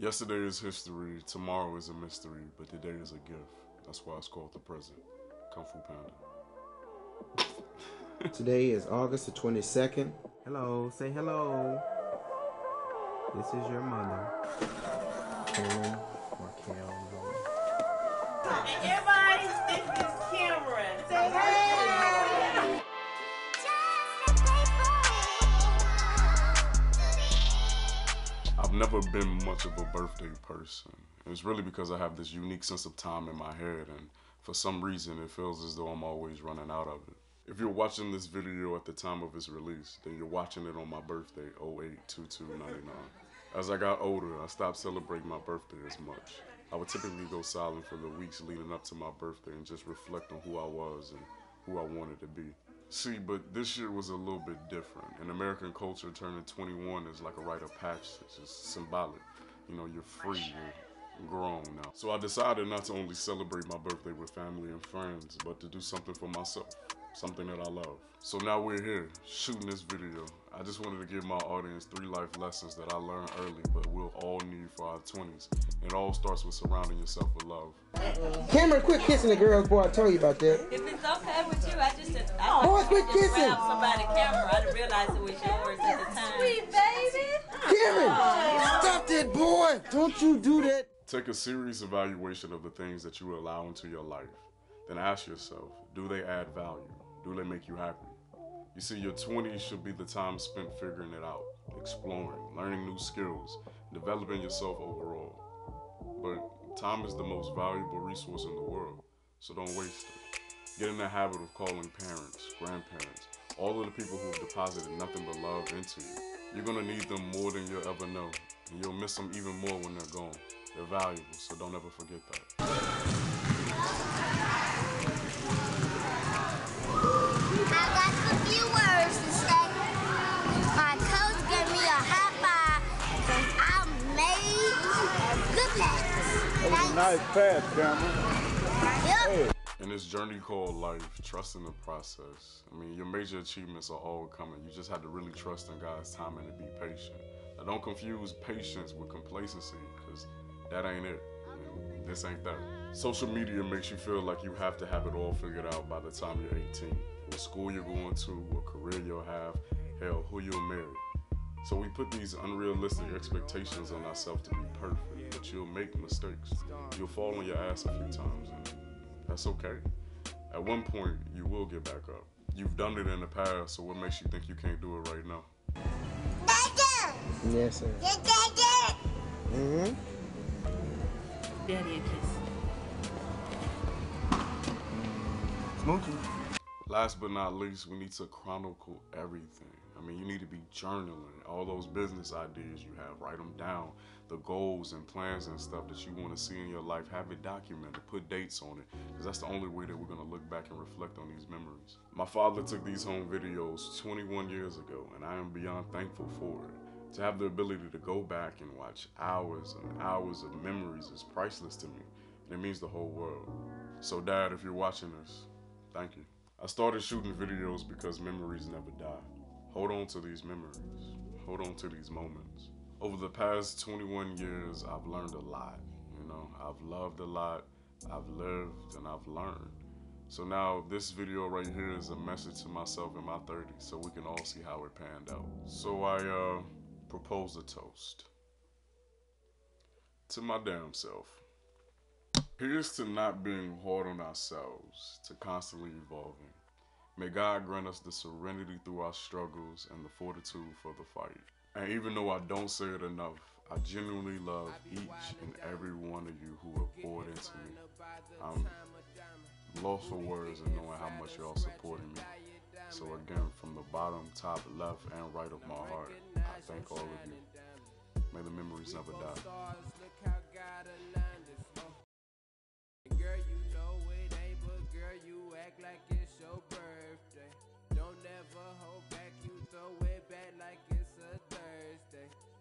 Yesterday is history, tomorrow is a mystery, but today is a gift. That's why it's called the present. Kung Fu Panda. Today is August the 22nd. Hello, say hello. This is your mother, Cameron Markell. Everybody, this is Cameron. Say hey. I've never been much of a birthday person. It's really because I have this unique sense of time in my head, and for some reason it feels as though I'm always running out of it. If you're watching this video at the time of its release, then you're watching it on my birthday, 08/22/99. As I got older, I stopped celebrating my birthday as much. I would typically go silent for the weeks leading up to my birthday and just reflect on who I was and who I wanted to be. See, but this year was a little bit different. In American culture, turning 21 is like a rite of passage. It's symbolic. You know, you're free, you're grown now. So I decided not to only celebrate my birthday with family and friends, but to do something for myself, something that I love. So now we're here, shooting this video. I just wanted to give my audience 3 life lessons that I learned early, but we'll all need for our 20s. It all starts with surrounding yourself with love. Cameron, quit kissing the girls, boy. I told you about that. If it's okay with you, I boy, quit kissing. Somebody, Cameron, I didn't realize it was yours at the time. Sweet baby. Cameron, stop that, boy. Don't you do that. Take a serious evaluation of the things that you allow into your life. Then ask yourself, do they add value? Do they make you happy? You see, your 20s should be the time spent figuring it out, exploring, learning new skills, developing yourself overall. But time is the most valuable resource in the world, so don't waste it. Get in the habit of calling parents, grandparents, all of the people who have deposited nothing but love into you. You're gonna need them more than you'll ever know, and you'll miss them even more when they're gone. They're valuable, so don't ever forget that. Nice pass, Cameron. Yep. Hey. In this journey called life, trust in the process. I mean, your major achievements are all coming. You just have to really trust in God's timing and be patient. Now, don't confuse patience with complacency, because that ain't it. You know, this ain't that. Social media makes you feel like you have to have it all figured out by the time you're 18. What school you're going to, what career you'll have, hell, who you'll marry. So we put these unrealistic expectations on ourselves to be perfect, but you'll make mistakes. You'll fall on your ass a few times, and that's okay. At one point, you will get back up. You've done it in the past, so what makes you think you can't do it right now? Daddy! Yes, sir. Daddy! Mm-hmm. Daddy, a kiss. Smoochie. Last but not least, we need to chronicle everything. I mean, you need to be journaling all those business ideas you have. Write them down. The goals and plans and stuff that you want to see in your life, have it documented. Put dates on it, because that's the only way that we're going to look back and reflect on these memories. My father took these home videos 21 years ago, and I am beyond thankful for it. To have the ability to go back and watch hours and hours of memories is priceless to me, and it means the whole world. So, Dad, if you're watching this, thank you. I started shooting videos because memories never die. Hold on to these memories. Hold on to these moments. Over the past 21 years, I've learned a lot. You know, I've loved a lot, I've lived, and I've learned. So now this video right here is a message to myself in my 30s, so we can all see how it panned out. So I propose a toast. To my damn self. Here's to not being hard on ourselves, to constantly evolving. May God grant us the serenity through our struggles and the fortitude for the fight. And even though I don't say it enough, I genuinely love each and every one of you who have poured into me. I'm lost for words in knowing how much y'all supporting me. So again, from the bottom, top, left, and right of my heart, I thank all of you. May the memories never die. Like it's your birthday, don't ever hold back, you throw it.